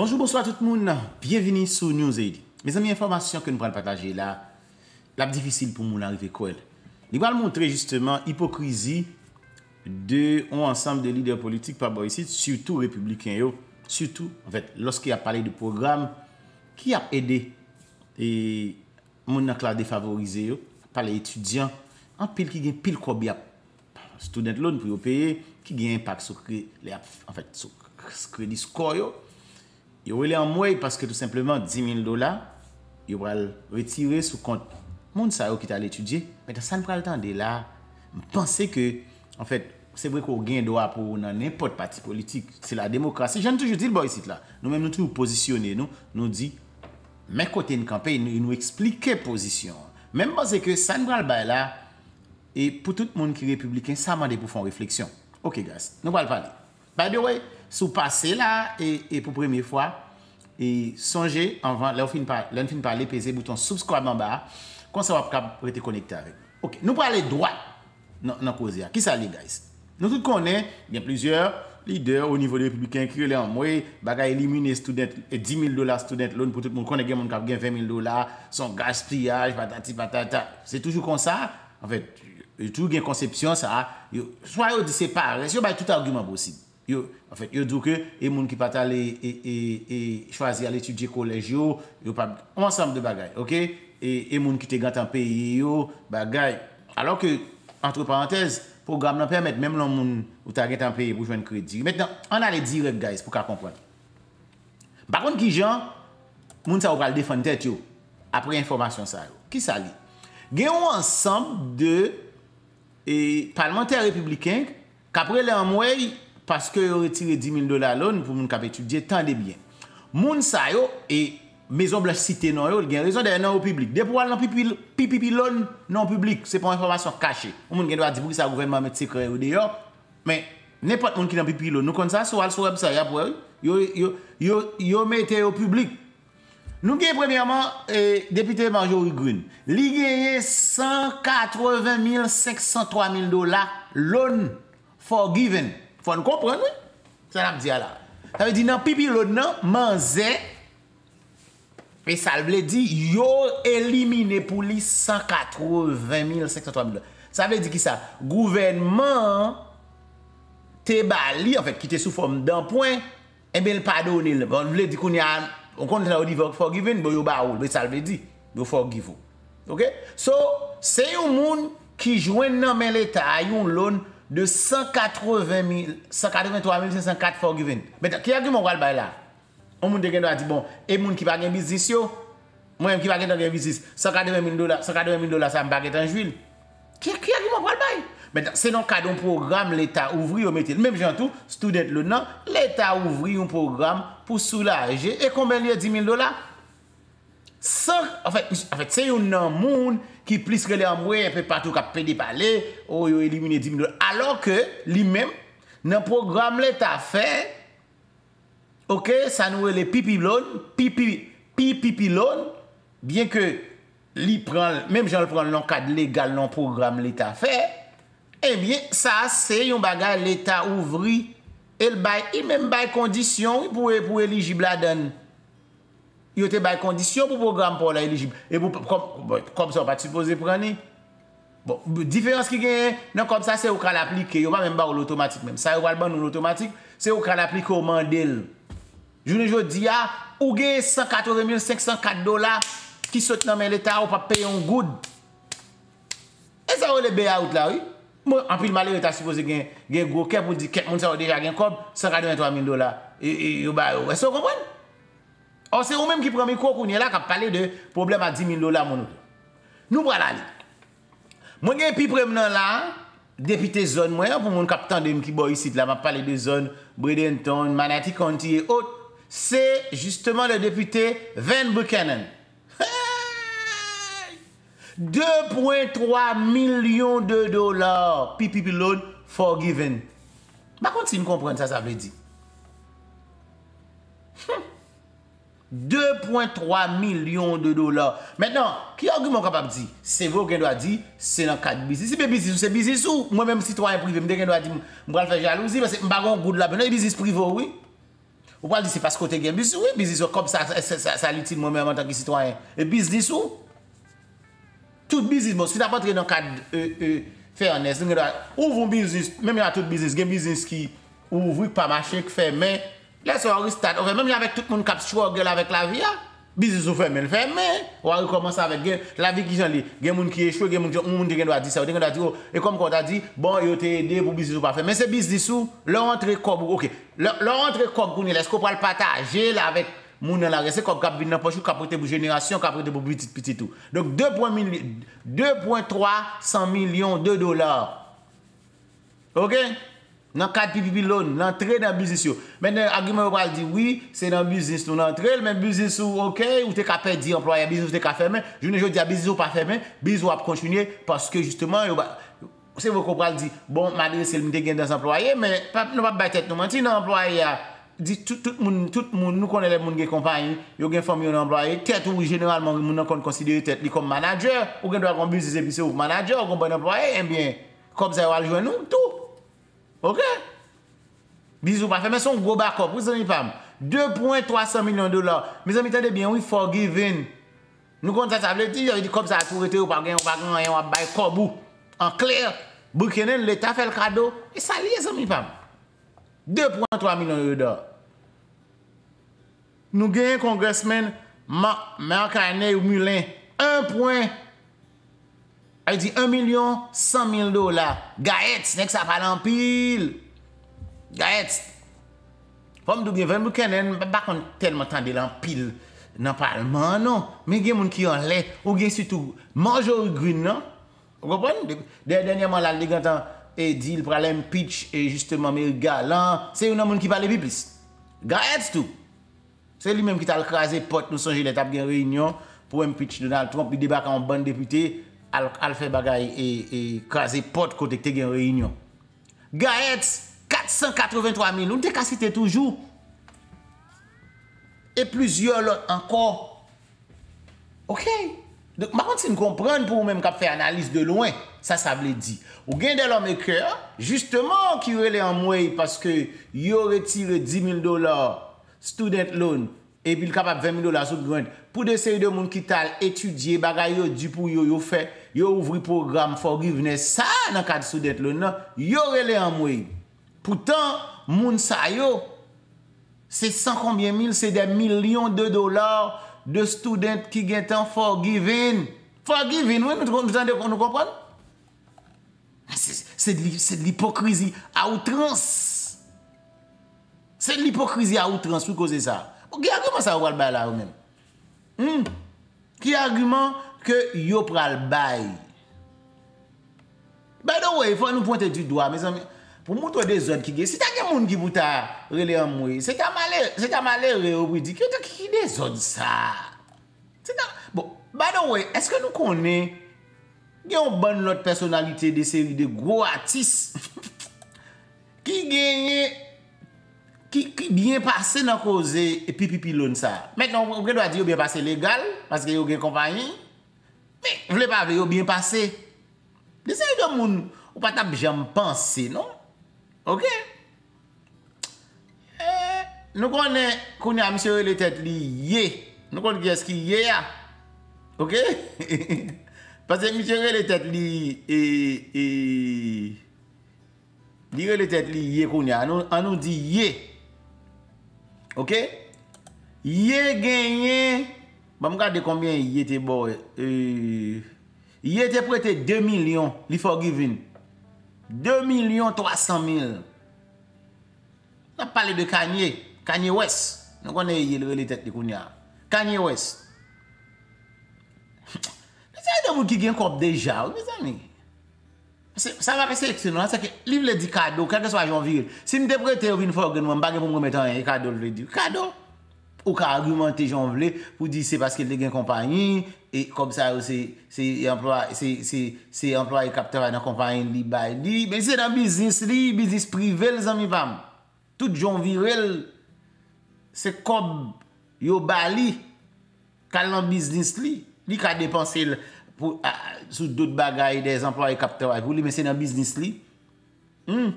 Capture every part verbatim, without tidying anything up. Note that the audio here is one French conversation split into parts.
Bonjour, bonsoir tout le monde. Bienvenue sur Newsaid. Mes amis, informations que nous allons partager là, la difficile pour nous arriver quoi. Nous allons montrer justement l'hypocrisie de un ensemble de leaders politiques par ici, surtout républicains yo, surtout en fait lorsqu'il a parlé de programme qui a aidé et mon classe défavorisé yo, par les étudiants, en pile qui gagne pile quoi bien student loan pour payer qui gagne impact sur les en fait sur crédit score yo. Ils ont en moins parce que tout simplement dix mille dollars, ils vont retirer sous compte. Moun sa yo qui t'a l'étudier, mais ça ne prend le temps de là. Pensez que, en fait, c'est vrai qu'on gagne droit pour n'importe parti politique. C'est la démocratie. J'aime toujours dire, bon, ici, là, nous-mêmes, nous toujours positionnés, nous, nous dit, mais côté une campagne, nous, nous expliquer position. Même pensez que ça ne prend le bail là, et pour tout le monde qui est républicain, ça m'a dit pour faire réflexion. Ok, guys, nous allons parler. By the way, sous passé là, et, et pour première fois, et songez, avant, là, on finit par, là, on finit par les peser, bouton subscribe en bas, comme ça, on va être connecté avec. Ok, nous parlons droit dans la cause. Qui ça, les gars? Nous tous connaissons, il y a plusieurs leaders au niveau des républicains qui ont en moué, bagaille éliminer student, dix mille dollars student loan pour tout le monde. Connaît quelqu'un qui a vingt mille dollars, son gaspillage, patati patata. C'est toujours comme ça. En fait, toujours une conception, ça. Soit ils séparent, soit ils ont tout argument possible. En fait, ils disent que les gens qui ne peuvent et choisir d'étudier au collège, ils pas ensemble de bagailles. Ok? Et les gens qui te gâtent en pays, bagaille. Alors que, entre parenthèses, le programme permet même les gens qui te gâtent en pays pour jouer un crédit. Maintenant, on a les direct, guys, pour qu'on comprenne. Par contre, qui gens, les gens qui te défendre tête, après l'information, ça. Qui ça lit? Il y a un ensemble de parlementaires républicains qui, après les gens, parce qu'ils ont retiré dix mille dollars loan pour les gens qui étudier, tant de bien. Les gens et Maison Blanche cité non yo, il y a raison d'être non au public. Des pouvoirs non pipi loan non public, c'est pour information cachée. On moun gen doit dire pour ça gouvernement met secret ou dehors, mais n'importe monde qui dans pipi loan, nous comme ça sur sur website ya pour yo yo yo yo mettez au public. Nous gen premièrement député Marjorie Greene, li gagné cent quatre-vingt mille cinq cent trois mille dollars loan forgiven. Faut nous comprendre oui? Ça n'a pas dit là. Ça veut dire dans pipi loan non manzé. Et ça veut dire, yo éliminé pour lui cent quatre-vingt mille cinq cent trois mille dollars. Ça veut dire qui ça? Gouvernement, te bali, en fait, qui te sous forme d'un point, et bien le pardonner. Bon, vous voulez dire qu'on y a, on compte là au niveau forgiven, bon, yo baoul, mais ça veut dire, yo forgive. Ok? So, c'est un monde qui joue dans l'État, un loan de cent quatre-vingt mille, cent quatre-vingt-trois mille cinq cent quatre forgiven. Mais qui a dit mon roi là? On moun de gen doit dire bon et moun qui pas gen business yo moi même qui pas gen business cent quatre-vingt mille dollars cent quatre-vingt mille dollars ça me baguette en juile qui qui a dit moi bail mais c'est dans cadre d'un programme l'état ouvri ou mettre même gens tout student le non l'état ouvri un programme pour soulager et combien de dix mille dollars cent en fait en fait c'est un monde qui plus que les amoué un peu partout cap pédé parler oh yo éliminer dix mille dollars alors que lui même dans programme l'état fait. Ok, ça nous est le pipi loan, pipi, pipi loan, bien que li pran, même j'en le prends dans le cadre légal, dans le programme l'État fait, eh bien, ça c'est un bagage l'État ouvri, et le bail, il même bail condition pour pour éligible la donne. Il te bail condition pour programme pour l'éligible. Et pour, comme, comme ça, on va pas supposer prendre. Bon, différence qui gagne, non comme ça, c'est au cas l'appliquer, il va même bail l'automatique même. Ça, il va le bail l'automatique, c'est au cas l'appliquer au mandel. Je ne dis pas, ou gagne cent quatre-vingt mille cinq cent quatre dollars qui sont dans l'État ou pas payer un good. Et ça, on le bail-out là, oui. Moi, en plus, malheur, l'État supposé gagner un gros cap pour dire que quelqu'un a déjà gagné cent quatre-vingt-trois mille dollars. Et vous comprenez? Or, c'est vous-même qui prenez le micro qui a parlé de problème à dix mille dollars. Nous, voilà. Moi, j'ai un petit problème là. Député zone moyen pour mon capitaine de qui boy ici là m'a parlé de zone Bradenton, Manati County et autres. C'est justement le député Van Buchanan. Hey! deux virgule trois millions de dollars P P P loan forgiven. Par contre, si vous comprenez ça, ça veut dire. Hmm. deux virgule trois millions de dollars. Maintenant, qui argument capable de dire? C'est vous qui doit dire, c'est dans le cadre de business. Si c'est business, c'est business ou moi-même, citoyen privé, je dois dire, je vais faire jalousie parce que je ne vais pas faire goût de la bonne business privé, oui. Vous pouvez dire c'est parce que vous avez un business. Oui, business comme ça, ça, ça, ça l'utile moi-même en tant que citoyen. Et business où? Tout business, bon, si vous avez entré dans le cadre euh, euh, fairness, vous ouvrez un business, même à tout business, il y a un business qui ouvre, pas marché, qui fait, mais laissez vous rester. Même avec tout le monde qui a struggle avec la vie, business vous fait, mais le fait, mais on recommence avec la vie qui j'en ai. Il y a des gens qui échouent, il y a des gens qui ont dit ça, il y a des gens qui ont dit, et comme on a dit, bon, il a aidé pour business ou pas fait. Mais c'est business où, leur entrée comme, ok, leur entrée comme, est-ce qu'on peut le partager avec moun la reste comme cap vinn nan poche cap prêter pour génération cap prêter pour petit petit tout. Donc deux virgule trois millions de dollars. OK? Dans cadre pipi loan, l'entrée dans business yo. Maintenant argument on va dire oui, c'est dans business nous l'entrée, mais business ou OK, ou t'es capable dire employé business t'es capable fermer. Je ne jodi à business ou pas fermer, business va continuer parce que justement c'est vous qu'on va dire bon m'adresser le m'te gain dans employé mais pas nous pas battre tête nous mentir dans employé. Dit tout tout monde tout monde nous connaît les monde qui compagnie yo gen famille on employé tête ou généralement monde on considère tête li comme manager ou gen doit comme business et puis c'est manager ou bon employé et bien comme ça va joindre nous tout. OK bisous pas fait mais son gros back up vous amis pam deux virgule trois millions de dollars mes amis attendez bien oui forgiving nous compte ça ça veut dire il dit comme ça tout rete ou pas gain ou pas rien on bail kobou en clair Buchanan l'état fait le cadeau et ça les amis pam deux virgule trois millions de dollars. Nous gagnons congressman Marcanet ou Mulin. Un point. Elle dit un million cent mille dollars. Gaetz, n'est-ce pas pas l'empile? Gaetz. Comme nous Van Buchanan, pas qu'on tellement tendé l'empile dans le Parlement, non. Mais il y a des gens qui ont l'air. Ou bien surtout Marjorie Greene, non? Vous comprenez? Dernièrement, la Ligue entend. Et dit le problème pitch et justement mes galants c'est un homme qui parle plus Gaetz tout c'est lui même qui t'a crasé porte nous songer les tap gen réunion pour un pitch Donald Trump il débarque en bande député al fait bagaille et et craser porte côté te gen réunion Gaetz quatre cent quatre-vingt-trois mille nous t'ai cité toujours et plusieurs l'autre encore OK. Donc, par contre, si nous comprenons pour nous-mêmes qu'on fait analyse de loin, ça, ça veut dire. Ou bien de l'homme cœur, justement, qui relève en mouille parce que il aurait tiré dix mille dollars student loan et puis il est capable de vingt mille dollars sous grant pour des séries de monde qui t'a étudié, bagaille, du pour yo, yo fait, yo ouvre le programme forgiveness, ça, dans le cadre student loan, il relève en mouille. Pourtant, moun sa yo, c'est cent combien mille, c'est des millions de dollars. De students qui sont forgiving. Forgiving, oui, nous comprenons. C'est de l'hypocrisie à outrance. C'est de l'hypocrisie à outrance pour causer ça. Quel argument ça va le bail là ou même? Quel argument que yo pral bail? By the way, il faut nous pointer du doigt, mes amis. Pour montrer des autres qui gagnent. Si t'as des gens qui vous t'a relé en mouille, c'est qu'à malheur, c'est qu'à malheur, vous dites, qui des autres ça? Bon, by the way, est-ce que nous connaissons, il y a une bonne autre personnalité de série de gros artistes qui gagnent, qui bien passé dans cause et puis pilon ça. Maintenant, vous doit dire bien passé légal, parce que vous avez une compagnie, mais vous ne voulez pas vous bien passé. Des séries de monde, vous ne pouvez pas jamais penser, non? OK. Eh, nous connaissons M. les têtes liées. Nous connaissons qui est là. OK. Parce que M. les têtes liées et et dire les têtes liées qu'on a on nous dit yé. OK. Yé gagné. Bah me regarder combien il était bon euh il était prêté deux millions, il forgiving. deux millions trois cent mille. On a parlé de Kanye, Kanye West. Nous connaissons les têtes de Kounia. Kanye West. C'est un homme qui gagne comme déjà, mes amis. Ça va passer excellent. C'est que livre le dit cadeau, quel que soit j'en vire. Si je me prête, je viens faire un bagage pour me mettre un cadeau, je dis cadeau. Ou qu'à argumenter, j'en voulais, pour dire c'est parce qu'il est une compagnie, et comme ça, c'est employé capteur dans la compagnie, li by li, mais c'est dans le business, le business privé, les amis, pam. Tout j'en virel, c'est comme yo bali, quand dans le business, li, li ka dépensé pour sous d'autres bagailles des employés capteurs, mais c'est dans le business, li. Hmm.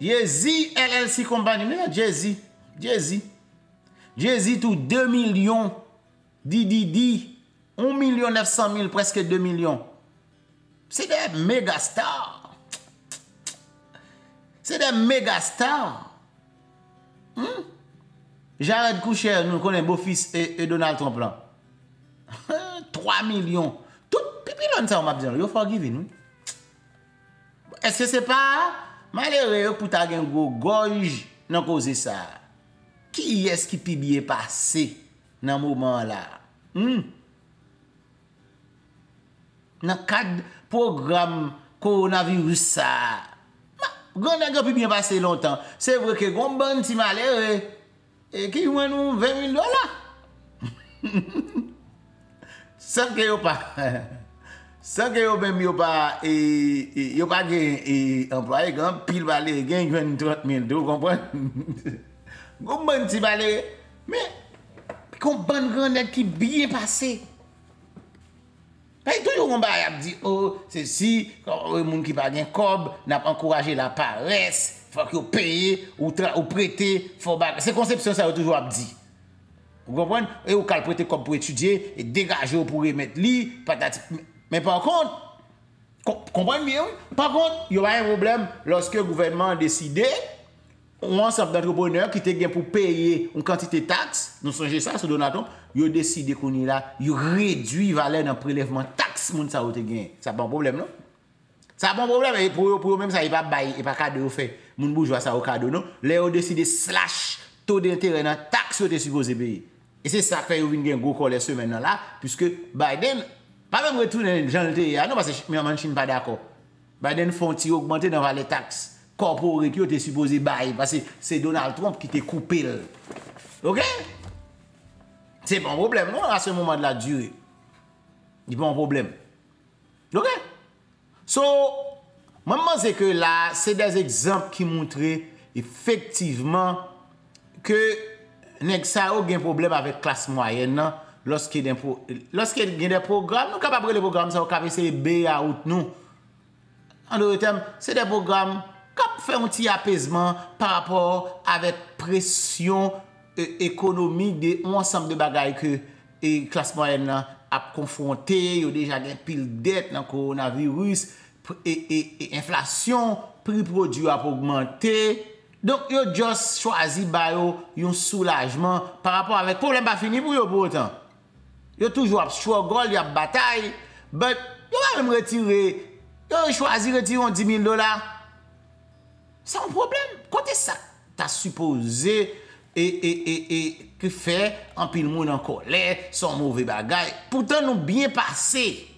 Jay-Z, L L C Company, mais là, Jay-Z, Jay-Z, Jay-Z, tout deux millions, Didi, un million neuf cent mille, presque deux millions. C'est des méga stars. C'est des méga stars. Hmm? Jared Koucher, nous connaissons beau-fils et, et Donald Trump là. trois millions. Tout pipilon ça, on m'a dit, il faut forgive nous. Est-ce que c'est pas malheureux pour ta gen go gorge dans cause ça? Qui est-ce qui pi bien passé dans moment là? Hmm? Dans cadre programme coronavirus ça. Grand nèg pi bien passé longtemps. C'est vrai que gon bon ti malheureux et qui ont nous vingt mille dollars. Sans que yo pas sans que yo même yo pas et yo pas gain employé grand pile valer gain trente mille dollars, comprendre. Gon bon ti valer mais gon bon grand nèg qui bien passé. Et toujours on va dire oh c'est si les monde qui pas gain cob n'a pas encouragé la paresse, faut que payer ou ou prêter, faut c'est conception ça toujours dit. Vous comprenez? Et ou cal prêter cob pour étudier et dégager pour remettre li patati. Mais par contre comprenez bien, par contre il y a un problème lorsque le gouvernement décide on ensemble d'entrepreneurs qui te gain pour payer une quantité de taxes, nous songez ça sur Donald Trump, yo décide qu'on y là, yo réduit valeur dans prélèvement taxe moun ça ou te gain. Ça pas un problème non? Ça pas un problème et pour pour même ça il pas bail, il pas cadeau fait. Moun bourgeois ça au cadeau non. Là on décide slash taux d'intérêt dans taxe ou te supposé payer. Et c'est ça fait yo vinn gain gros colère semaine là puisque Biden pas même retourner Jean le non parce que même Chine pas d'accord. Biden font ti augmenter dans valeur taxe. Corporate qui était supposé bailler parce que c'est Donald Trump qui t'a coupé. OK? C'est pas un problème, non, à ce moment de la durée. C'est pas un problème. OK? So, moi, je pense que là, c'est des exemples qui montrent effectivement que Nexao a un problème avec la classe moyenne lorsqu'il y a des programmes. Nous, capables de programmes, ça, on peut essayer de bailler à out nous. En d'autres termes, c'est des programmes. Cap fait un petit apaisement par rapport avec pression économique de ensemble de bagailles que et classe moyenne a confronté, yo déjà gain pile dette dans coronavirus et, et, et inflation, prix produit a augmenté. Donc yo just choisi ba yo un soulagement par rapport avec problème pas fini pour yo pour autant. Yo toujours a struggle, y a bataille, but yo va même retirer. Yo choisi retirer dix mille dollars. C'est un problème. Quand ça t'as supposé et, et, et, et que fait en pile monde en colère, son mauvais bagage. Pourtant, nous bien passé.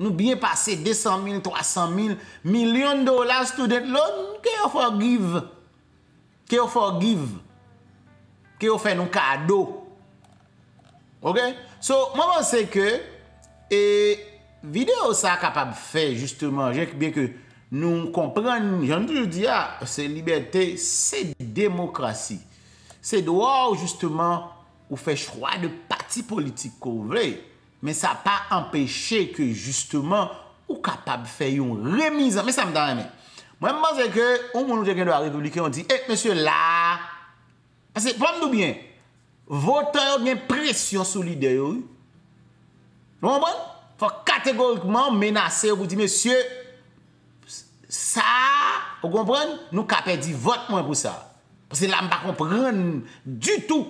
Nous bien passé deux cent mille, trois cent mille, millions de dollars student loan. Que vous forgive. Que vous forgive. Que vous fait nos cadeaux. OK? So, moi, je pense que et vidéo ça capable de faire justement. J'ai bien que. Nous comprenons, j'en toujours dit, ah, c'est liberté, c'est démocratie. C'est droit, justement, où fait choix de parti politique qu'on veut. Mais ça n'a pas empêché que, justement, ou capable de faire une remise. Mais ça me donne. Moi, je pense que, on nous dit que la République, on dit, eh, monsieur, là, parce que, prenez-nous bien, votants ont une pression sur l'idée. Vous comprenez? Il faut catégoriquement menacer, vous dire, monsieur, ça, vous comprenez? Nous avons perdu vote pour ça. Parce que là, je ne comprends pas du tout.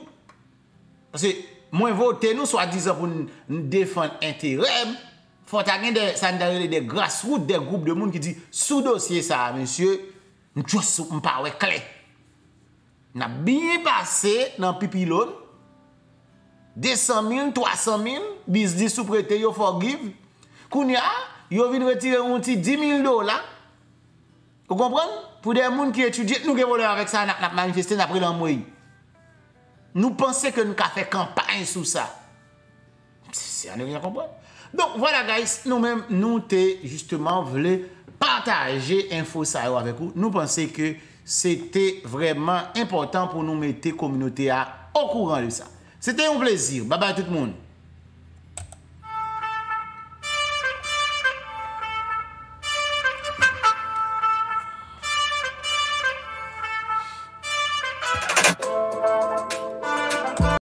Parce que moi, voter, nous, soi-disant, pour nous défendre l'intérêt, il faut que des grassroots, des groupes de monde qui disent, sous dossier ça, monsieur, nous ne pas clair. Nous avons bien passé dans le pipilon, deux cent mille, trois cent mille, business sous-prêté, il faut forgive. Quand il y a, il vient retirer un petit dix mille dollars. Vous comprenez? Pour des gens qui étudient, nous avons avec ça, nous avons manifesté, nous avons pris. Nous pensons que nous avons fait campagne sur ça. C'est à ne comprendre. Donc voilà, guys, nous-mêmes, nous te justement voulons partager l'info avec vous. Nous pensons que c'était vraiment important pour nous mettre la communauté au courant de ça. C'était un plaisir. Bye bye tout le monde.